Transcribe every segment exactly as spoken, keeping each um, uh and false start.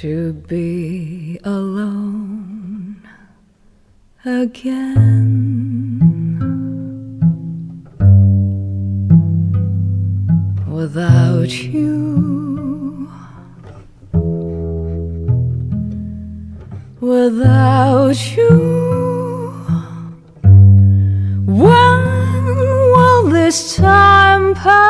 to be alone again. Without you, without you, when will this time pass?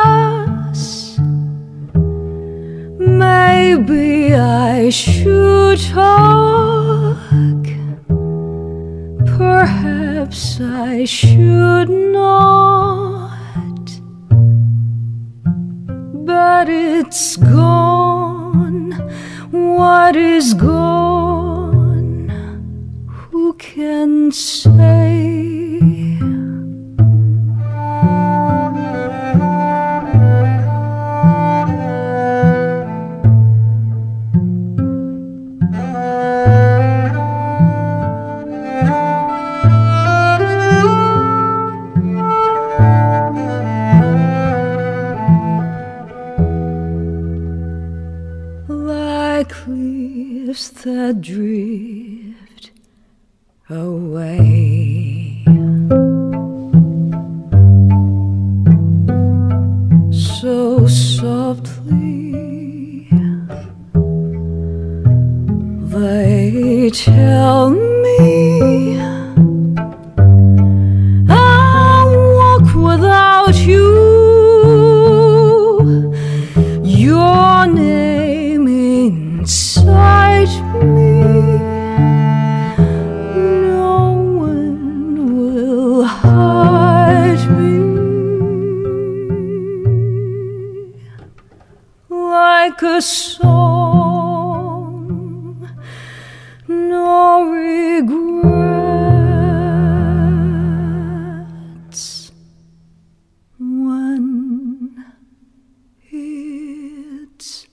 Maybe I should talk. Perhaps I should not. But it's gone. What is gone? Who can say? Leaves that drift away, so softly they tell me I'll walk without you. Your name in inside me, no one will hide me. Like a song, no regrets, when it's